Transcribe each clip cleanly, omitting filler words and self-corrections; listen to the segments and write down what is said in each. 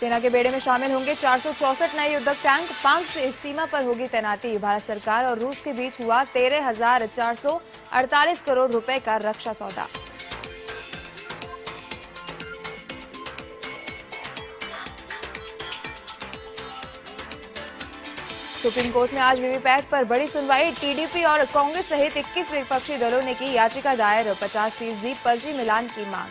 सेना के बेड़े में शामिल होंगे 464 नए युद्धक टैंक। 5 सीमा पर होगी तैनाती। भारत सरकार और रूस के बीच हुआ 13,448 करोड़ रुपए का रक्षा सौदा। सुप्रीम कोर्ट में आज वीवीपैट पर बड़ी सुनवाई। टीडीपी और कांग्रेस सहित 21 विपक्षी दलों ने की याचिका दायर। 50% पर्ची मिलान की मांग।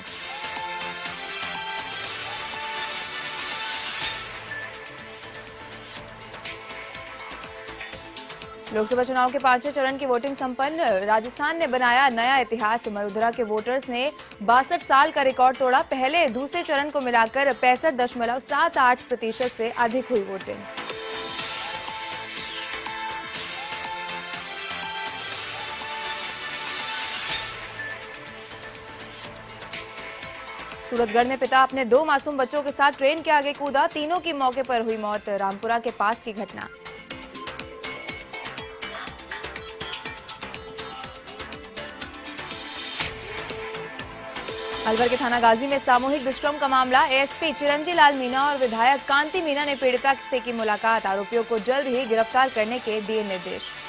लोकसभा चुनाव के 5वें चरण की वोटिंग संपन्न। राजस्थान ने बनाया नया इतिहास। मरुधरा के वोटर्स ने 62 साल का रिकॉर्ड तोड़ा। पहले दूसरे चरण को मिलाकर 65.78% से अधिक हुई वोटिंग। सूरतगढ़ में पिता अपने 2 मासूम बच्चों के साथ ट्रेन के आगे कूदा। तीनों की मौके पर हुई मौत। रामपुरा के पास की घटना। अलवर के थाना गाजी में सामूहिक दुष्कर्म का मामला। एसपी चिरंजी लाल मीना और विधायक कांति मीना ने पीड़िता से की मुलाकात। आरोपियों को जल्द ही गिरफ्तार करने के दिए निर्देश।